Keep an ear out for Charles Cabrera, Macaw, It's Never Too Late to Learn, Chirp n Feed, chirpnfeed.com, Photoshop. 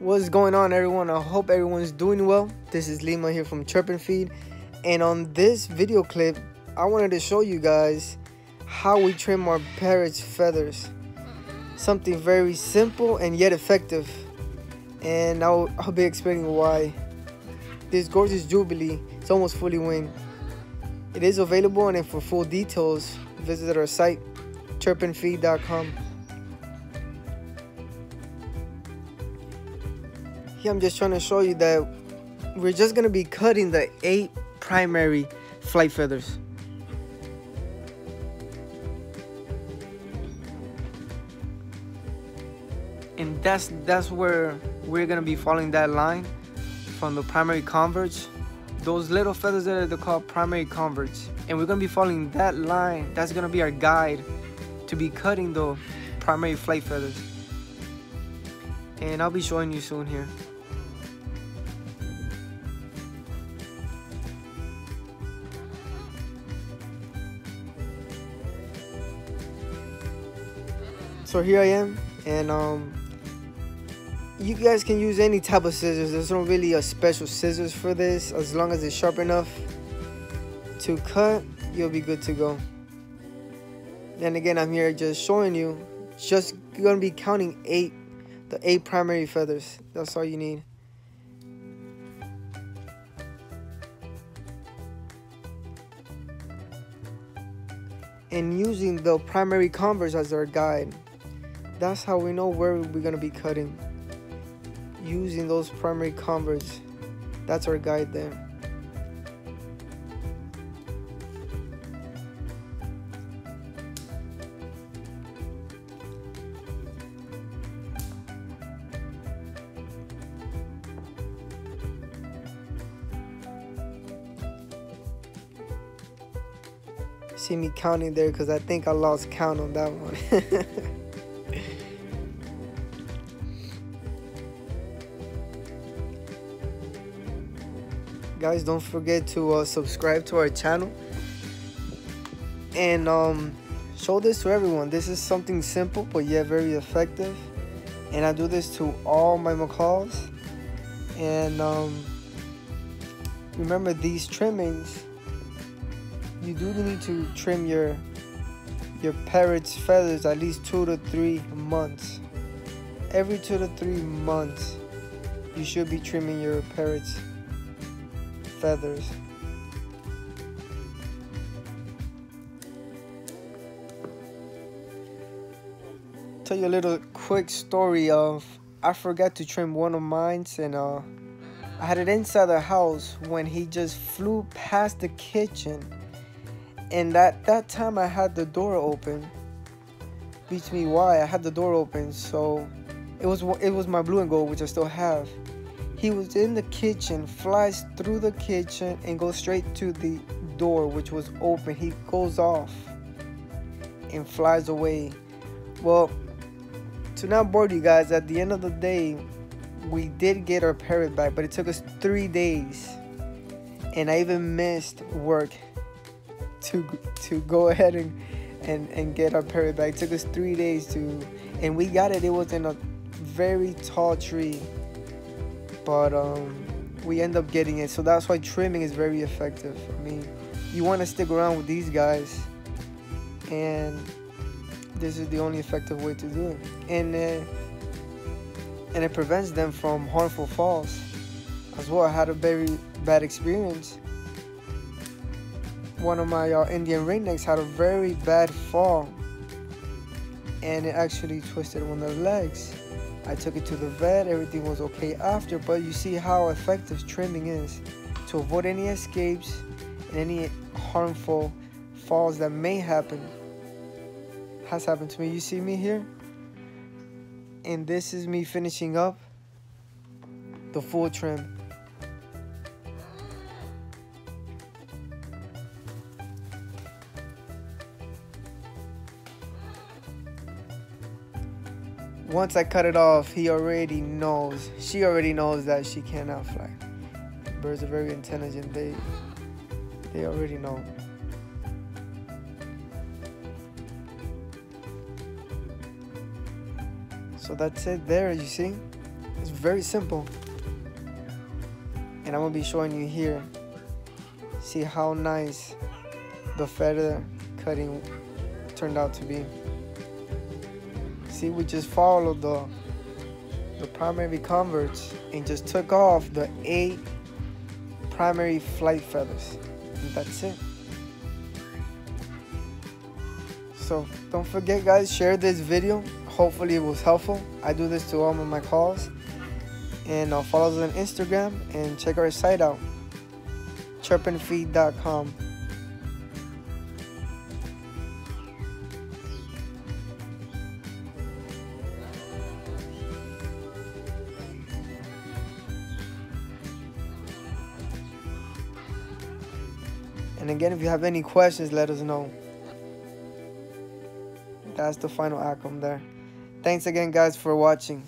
What's going on, everyone? I hope everyone's doing well. This is Lima here from Chirp n Feed, and on this video clip I wanted to show you guys how we trim our parrot's feathers. Something very simple and yet effective, and I'll be explaining why. This gorgeous jubilee, it's almost fully winged. It is available, and for full details visit our site chirpnfeed.com. Here I'm just trying to show you that we're just going to be cutting the 8 primary flight feathers. And that's where we're going to be following that line from the primary converge. Those little feathers that are called primary converge. And we're going to be following that line. That's going to be our guide to be cutting the primary flight feathers. And I'll be showing you soon here. So here I am, and you guys can use any type of scissors. There's no really a special scissors for this. As long as it's sharp enough to cut, you'll be good to go. And again, I'm here just showing you, just gonna be counting the eight primary feathers. That's all you need. And using the primary converge as our guide, that's how we know where we're gonna be cutting. Using those primary converge, that's our guide there. See me counting there because I think I lost count on that one. Guys, don't forget to subscribe to our channel, and show this to everyone. This is something simple but yet very effective, and I do this to all my macaws. And remember, these trimmings, you do need to trim your parrot's feathers at least 2 to 3 months. Every 2 to 3 months you should be trimming your parrot's feathers. Tell you a little quick story of I forgot to trim one of mine's, and I had it inside the house when he just flew past the kitchen. And at that time I had the door open. Beats me why I had the door open. So it was my blue and gold, which I still have. He was in the kitchen, flies through the kitchen and goes straight to the door, which was open. He goes off and flies away. Well, to not bore you guys, at the end of the day we did get our parrot back, but it took us 3 days, and I even missed work to go ahead and get our parrot back. It took us 3 days and we got it. It was in a very tall tree, but we end up getting it. So that's why trimming is very effective. I mean, you want to stick around with these guys, and this is the only effective way to do it. And it prevents them from harmful falls as well. I had a very bad experience. One of my Indian ringnecks had a very bad fall, and it actually twisted one of the legs. I took it to the vet. Everything was okay after, but you see how effective trimming is to avoid any escapes and any harmful falls that may happen. Has happened to me. You see me here, and this is me finishing up the full trim. Once I cut it off, she already knows that she cannot fly. Birds are very intelligent. They already know. So that's it there, as you see. It's very simple. And I'm gonna be showing you here. See how nice the feather cutting turned out to be. See, we just followed the primary converts and just took off the 8 primary flight feathers. And that's it. So don't forget, guys, share this video. Hopefully it was helpful. I do this to all of my calls. And follow us on Instagram and check our site out, chirpnfeed.com. And again, if you have any questions, let us know. That's the final outcome there. Thanks again, guys, for watching.